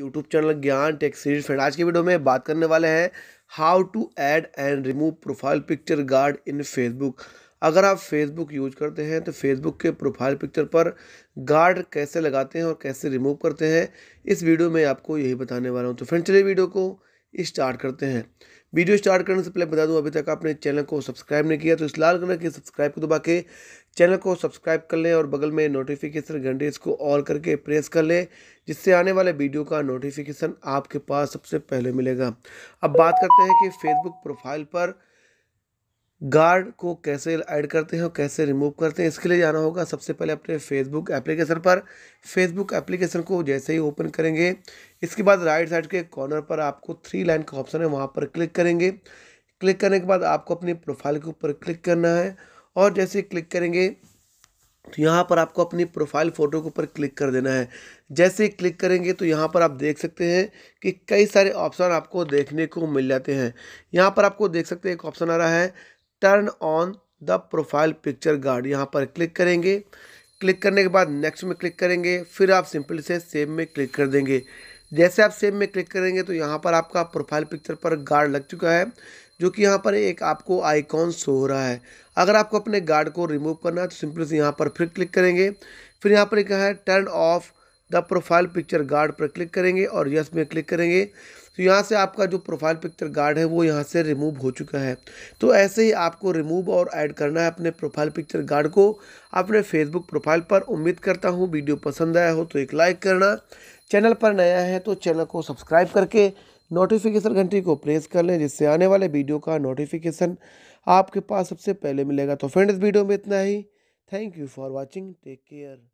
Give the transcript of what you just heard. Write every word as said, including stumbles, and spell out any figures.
YouTube channel Gyan tech series friend. आज के video में बात करने वाले हैं how to add and remove profile picture guard in Facebook. अगर आप फेसबुक यूज करते हैं तो फेसबुक के प्रोफाइल पिक्चर पर गार्ड कैसे लगाते हैं और कैसे रिमूव करते हैं, इस वीडियो में आपको यही बताने वाला हूँ। तो फ्रेंड चलिए वीडियो को स्टार्ट करते हैं। वीडियो स्टार्ट करने से पहले बता दूं, अभी तक आपने चैनल को सब्सक्राइब नहीं किया तो इस लाल कलर के सब्सक्राइब को दबा के चैनल को सब्सक्राइब कर लें और बगल में नोटिफिकेशन घंटे इसको ऑल करके प्रेस कर लें, जिससे आने वाले वीडियो का नोटिफिकेशन आपके पास सबसे पहले मिलेगा। अब बात करते हैं कि फेसबुक प्रोफाइल पर गार्ड को कैसे ऐड करते हैं और कैसे रिमूव करते हैं। इसके लिए जाना होगा सबसे पहले अपने फेसबुक एप्लीकेशन पर। फेसबुक एप्लीकेशन को जैसे ही ओपन करेंगे, इसके बाद राइट साइड के कॉर्नर पर आपको थ्री लाइन का ऑप्शन है, वहां पर क्लिक करेंगे। क्लिक करने के बाद आपको अपनी प्रोफाइल के ऊपर क्लिक करना है और जैसे ही क्लिक करेंगे तो यहाँ पर आपको अपनी प्रोफाइल फ़ोटो के ऊपर क्लिक कर देना है। जैसे ही क्लिक करेंगे तो यहाँ पर आप देख सकते हैं कि कई सारे ऑप्शन आपको देखने को मिल जाते हैं। यहाँ पर आपको देख सकते हैं एक ऑप्शन आ रहा है turn on the profile picture guard, यहाँ पर क्लिक करेंगे। क्लिक करने के बाद नेक्स्ट में क्लिक करेंगे, फिर आप सिंपली से सेव में क्लिक कर देंगे। जैसे आप सेव में क्लिक करेंगे तो यहाँ पर आपका प्रोफाइल पिक्चर पर गार्ड लग चुका है, जो कि यहाँ पर एक आपको आइकॉन शो हो रहा है। अगर आपको अपने गार्ड को रिमूव करना है तो सिंपली से यहाँ पर फिर क्लिक करेंगे, फिर यहाँ पर लिखा है turn off the profile picture guard पर क्लिक करेंगे और यस में क्लिक करेंगे तो यहाँ से आपका जो प्रोफाइल पिक्चर गार्ड है वो यहाँ से रिमूव हो चुका है। तो ऐसे ही आपको रिमूव और ऐड करना है अपने प्रोफाइल पिक्चर गार्ड को अपने फेसबुक प्रोफाइल पर। उम्मीद करता हूँ वीडियो पसंद आया हो तो एक लाइक करना, चैनल पर नया है तो चैनल को सब्सक्राइब करके नोटिफिकेशन घंटी को प्रेस कर लें, जिससे आने वाले वीडियो का नोटिफिकेशन आपके पास सबसे पहले मिलेगा। तो फ्रेंड इस वीडियो में इतना ही। Thank you for watching, take care.